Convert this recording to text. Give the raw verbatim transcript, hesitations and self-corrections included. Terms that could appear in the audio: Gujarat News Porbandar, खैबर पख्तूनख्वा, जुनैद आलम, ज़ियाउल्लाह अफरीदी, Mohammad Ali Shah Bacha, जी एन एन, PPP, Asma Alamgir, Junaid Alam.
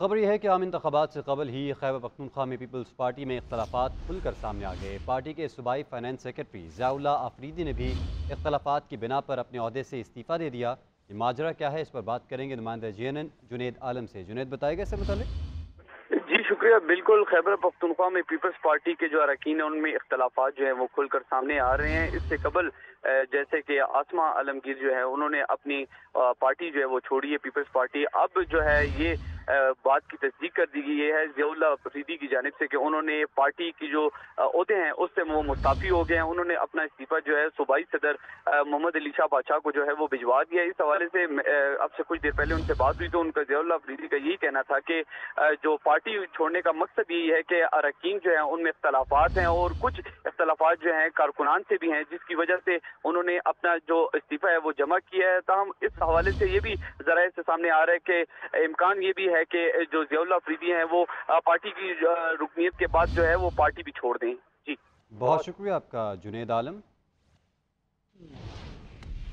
खबर यह है कि आम इंतखाबात से कबल ही खैबर पख्तूनख्वा में पीपल्स पार्टी में इख्तलाफात खुलकर सामने आ गए। पार्टी के सूबाई फाइनेंस सेक्रेटरी ज़ियाउला अफरीदी ने भी इख्तलाफात की बिना पर अपने अहदे से इस्तीफ़ा दे दिया। ये माजरा क्या है, इस पर बात करेंगे नुमाइंदा जी एन एन जुनैद आलम से। जुनैद, बताएगा इससे मुताल्लिक़? जी शुक्रिया। बिल्कुल, खैबर पख्तूनख्वा में पीपल्स पार्टी के जो अरकान हैं उनमें इख्तलाफात जो है वो खुलकर सामने आ रहे हैं। इससे कबल जैसे कि आसमा आलमगीर जो है उन्होंने अपनी पार्टी जो है वो छोड़ी है, पीपल्स पार्टी। अब जो है ये बात की तस्दीक कर दी गई है ज़ियाउल्लाह अफरीदी की जानिब से कि उन्होंने पार्टी की जो ओहदे हैं उससे वो मुस्ताफ़ी हो गए हैं। उन्होंने अपना इस्तीफ़ा जो है सूबाई सदर मोहम्मद अली शाह बाचा को जो है वो भिजवा दिया। इस हवाले से अब से कुछ देर पहले उनसे बात हुई तो उनका ज़ियाउल्लाह अफरीदी का यही कहना था कि जो पार्टी छोड़ने का मकसद यही है कि अरकान जो है उनमें इख्तलाफात हैं और कुछ इख्तलाफात जो हैं कारकुनान से भी हैं, जिसकी वजह से उन्होंने अपना जो इस्तीफ़ा है वो जमा किया है। ताहम इस हवाले से ये भी ज़राए से सामने आ रहा है कि इम्कान ये भी है कि जो ज़ियाउल्लाह अफरीदी हैं वो पार्टी की रुकनियत के बाद जो है वो पार्टी भी छोड़ दें। जी, बहुत शुक्रिया आपका जुनैद आलम।